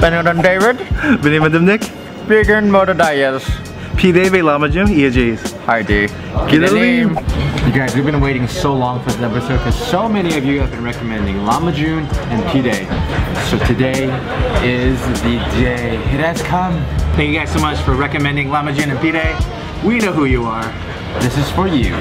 Panodan David. Benimandam Nick. Bigger Motor Dias. Pide Lahmacun EJs. Hi D. Get a name. You guys, we've been waiting so long for this episode because so many of you have been recommending Lahmacun and Pide. So today is the day. It has come. Thank you guys so much for recommending Lahmacun and Pide. We know who you are. This is for you.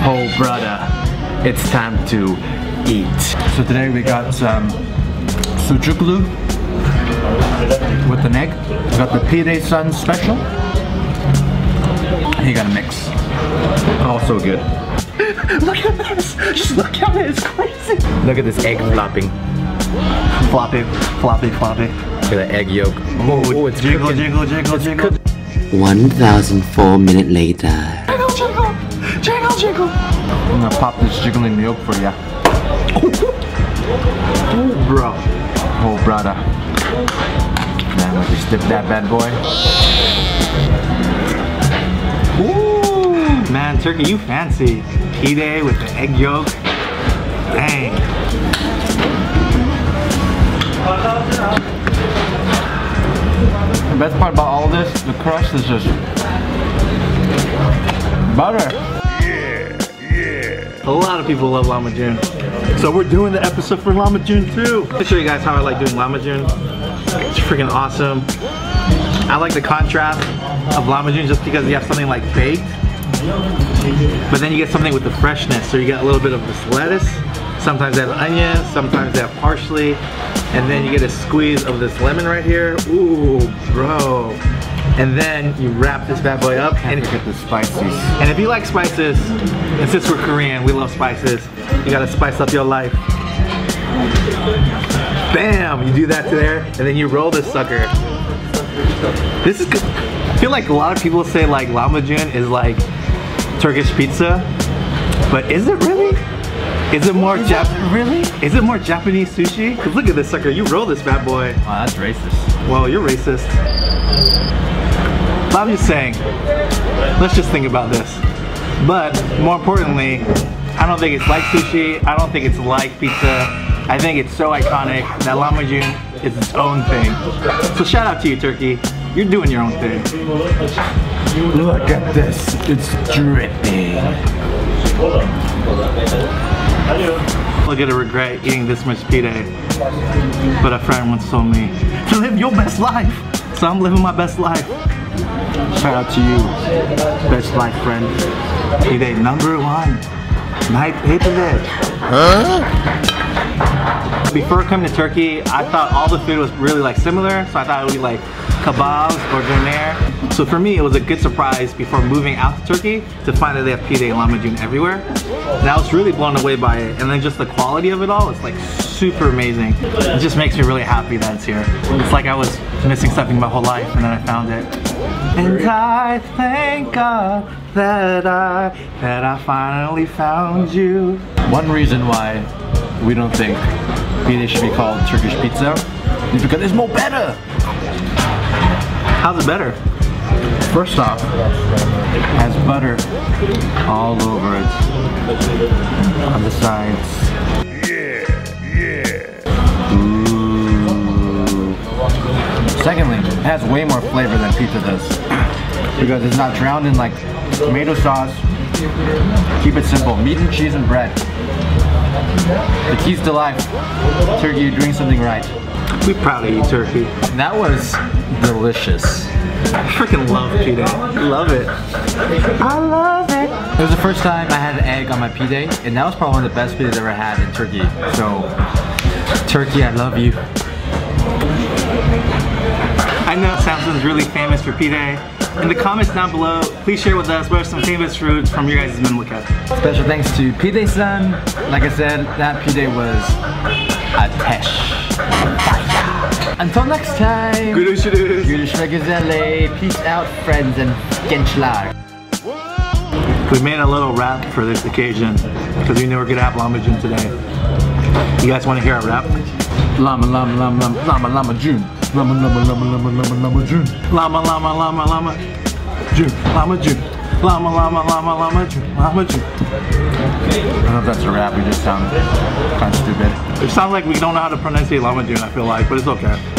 Oh brother, it's time to eat. So today we got some sucuklu with an egg. We got the Pide Sun special. You gotta mix. Oh, so good. Look at this! Just look at it, it's crazy! Look at this egg flopping. Floppy, floppy, floppy. Look at that egg yolk. Oh, it's jiggle, jiggle, jiggle, jiggle. 1,004 minutes later. Jiggle, jiggle, jiggle, jiggle. I'm gonna pop this jiggling yolk for ya. Oh, bro. Oh, brother. Now let me dip that bad boy. Ooh, man, turkey, you fancy. Pide with the egg yolk. Dang. The best part about all this, the crust is just butter. Yeah. A lot of people love Lahmacun. So we're doing the episode for Lahmacun too. I'll show you guys how I like doing Lahmacun. It's freaking awesome. I like the contrast of Lahmacun just because you have something like baked, but then you get something with the freshness. So you get a little bit of this lettuce. Sometimes they have onion, sometimes they have parsley, and then you get a squeeze of this lemon right here. Ooh, bro. And then you wrap this bad boy up and you get the spices. And if you like spices, and since we're Korean, we love spices, you gotta spice up your life. Bam! You do that to there, and then you roll this sucker. This is good. I feel like a lot of people say like Lahmacun is like Turkish pizza, but is it really? Is it more really? Is it more Japanese sushi? Cause look at this sucker, you roll this bad boy. Wow, that's racist. Well, you're racist. I'm just saying, let's just think about this. But more importantly, I don't think it's like sushi, I don't think it's like pizza. I think it's so iconic that Lahmacun is its own thing. So shout out to you, Turkey. You're doing your own thing. Look at this, it's dripping. I'm gonna regret eating this much pide, but a friend once told me to live your best life, so I'm living my best life. Shout out to you, best life friend. Pide number one, night hit of it. Huh? Before coming to Turkey, I thought all the food was really like similar, so I thought it would be like kebabs or doner. So for me, it was a good surprise before moving out to Turkey to find that they have pide and Lahmacun everywhere. And I was really blown away by it, and then just the quality of it all, it's like super amazing. It just makes me really happy that it's here. It's like I was missing something my whole life, and then I found it. And I thank God that I finally found you. One reason why we don't think pide should be called Turkish pizza is because it's more better. How's it better? First off, it has butter all over it, on the sides. Yeah. Ooh. Secondly, it has way more flavor than pizza does, because it's not drowned in like tomato sauce. Keep it simple, meat and cheese and bread. The keys to life. Turkey, you're doing something right. We proudly eat turkey. That was delicious. I freaking love pide. Love it. I love it. It was the first time I had an egg on my pide, and that was probably one of the best pide I've ever had in Turkey. So, Turkey, I love you. I know Samson's really famous for pide, In the comments down below, please share with us what are some famous foods from your guys' menu lookout. Special thanks to Pide Sun. Like I said, that pide was a pesh. Until next time, Gürüş. Peace out, friends, and gençler. We made a little wrap for this occasion because we knew we were going to have Lahmacun today. You guys want to hear a rap? Lama lama lama lama lama lama June. Lama lama lama lama lama lama June. Lama lama lama lama June. Lama June. Lama lama lama lama June. Lama June. I don't know if that's a rap. We just sound kind of stupid. It sounds like we don't know how to pronunciate Lahmacun, I feel like, but it's okay.